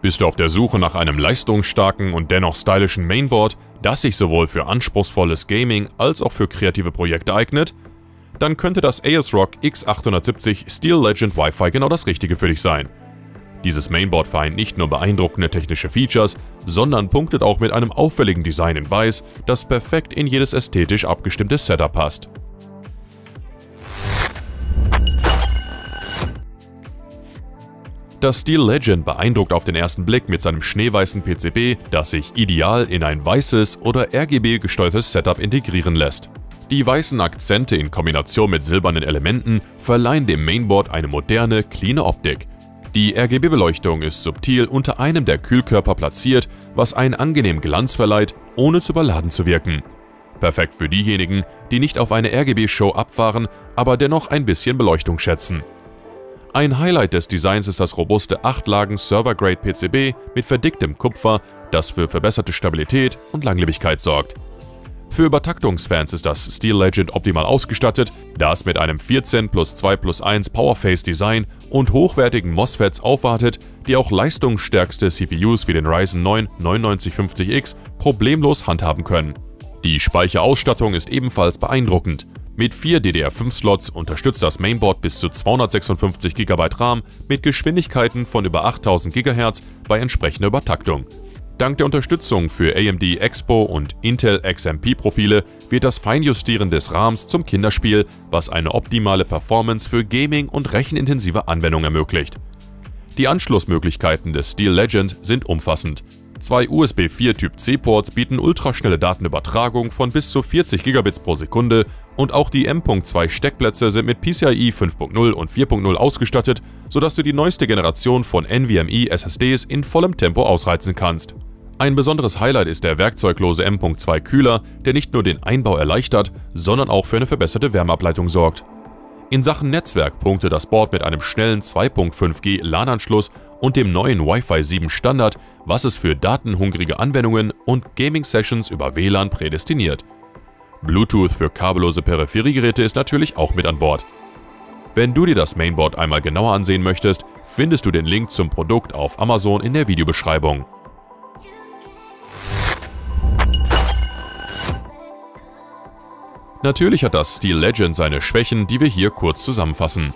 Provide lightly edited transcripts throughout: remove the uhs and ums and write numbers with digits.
Bist du auf der Suche nach einem leistungsstarken und dennoch stylischen Mainboard, das sich sowohl für anspruchsvolles Gaming als auch für kreative Projekte eignet? Dann könnte das ASRock X870 Steel Legend WiFi genau das Richtige für dich sein. Dieses Mainboard vereint nicht nur beeindruckende technische Features, sondern punktet auch mit einem auffälligen Design in Weiß, das perfekt in jedes ästhetisch abgestimmte Setup passt. Das Steel Legend beeindruckt auf den ersten Blick mit seinem schneeweißen PCB, das sich ideal in ein weißes oder RGB gesteuertes Setup integrieren lässt. Die weißen Akzente in Kombination mit silbernen Elementen verleihen dem Mainboard eine moderne, cleane Optik. Die RGB-Beleuchtung ist subtil unter einem der Kühlkörper platziert, was einen angenehmen Glanz verleiht, ohne zu überladen zu wirken. Perfekt für diejenigen, die nicht auf eine RGB-Show abfahren, aber dennoch ein bisschen Beleuchtung schätzen. Ein Highlight des Designs ist das robuste 8-Lagen-Server-Grade-PCB mit verdicktem Kupfer, das für verbesserte Stabilität und Langlebigkeit sorgt. Für Übertaktungsfans ist das Steel Legend optimal ausgestattet, da es mit einem 14+2+1 Powerface-Design und hochwertigen MOSFETs aufwartet, die auch leistungsstärkste CPUs wie den Ryzen 9 9950X problemlos handhaben können. Die Speicherausstattung ist ebenfalls beeindruckend. Mit 4 DDR5-Slots unterstützt das Mainboard bis zu 256 GB RAM mit Geschwindigkeiten von über 8000 GHz bei entsprechender Übertaktung. Dank der Unterstützung für AMD Expo und Intel XMP-Profile wird das Feinjustieren des RAMs zum Kinderspiel, was eine optimale Performance für Gaming- und rechenintensive Anwendungen ermöglicht. Die Anschlussmöglichkeiten des Steel Legend sind umfassend. 2 USB 4 Typ-C-Ports bieten ultraschnelle Datenübertragung von bis zu 40 Gigabits pro Sekunde und auch die M.2 Steckplätze sind mit PCI 5.0 und 4.0 ausgestattet, sodass du die neueste Generation von NVMe SSDs in vollem Tempo ausreizen kannst. Ein besonderes Highlight ist der werkzeuglose M.2 Kühler, der nicht nur den Einbau erleichtert, sondern auch für eine verbesserte Wärmeableitung sorgt. In Sachen Netzwerk punkte das Board mit einem schnellen 2.5G LAN-Anschluss und dem neuen Wi-Fi 7 Standard, was es für datenhungrige Anwendungen und Gaming-Sessions über WLAN prädestiniert. Bluetooth für kabellose Peripheriegeräte ist natürlich auch mit an Bord. Wenn du dir das Mainboard einmal genauer ansehen möchtest, findest du den Link zum Produkt auf Amazon in der Videobeschreibung. Natürlich hat das Steel Legend seine Schwächen, die wir hier kurz zusammenfassen.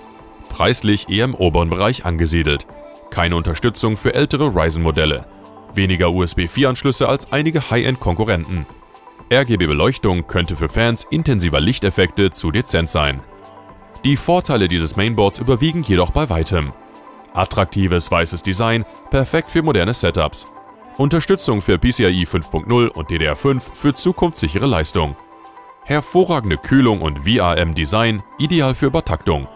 Preislich eher im oberen Bereich angesiedelt. Keine Unterstützung für ältere Ryzen-Modelle. Weniger USB-4-Anschlüsse als einige High-End-Konkurrenten. RGB-Beleuchtung könnte für Fans intensiver Lichteffekte zu dezent sein. Die Vorteile dieses Mainboards überwiegen jedoch bei weitem. Attraktives weißes Design, perfekt für moderne Setups. Unterstützung für PCI 5.0 und DDR5 für zukunftssichere Leistung. Hervorragende Kühlung und VRM-Design, ideal für Übertaktung.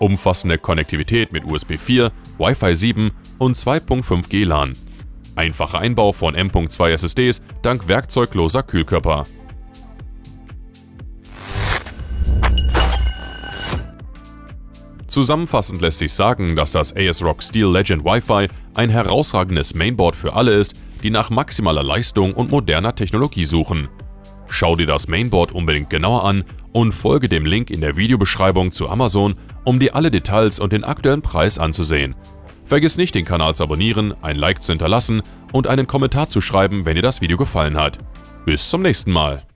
Umfassende Konnektivität mit USB 4, Wi-Fi 7 und 2.5G LAN. Einfacher Einbau von M.2 SSDs dank werkzeugloser Kühlkörper. Zusammenfassend lässt sich sagen, dass das ASRock Steel Legend WiFi ein herausragendes Mainboard für alle ist, die nach maximaler Leistung und moderner Technologie suchen. Schau dir das Mainboard unbedingt genauer an und folge dem Link in der Videobeschreibung zu Amazon, um dir alle Details und den aktuellen Preis anzusehen. Vergiss nicht, den Kanal zu abonnieren, ein Like zu hinterlassen und einen Kommentar zu schreiben, wenn dir das Video gefallen hat. Bis zum nächsten Mal!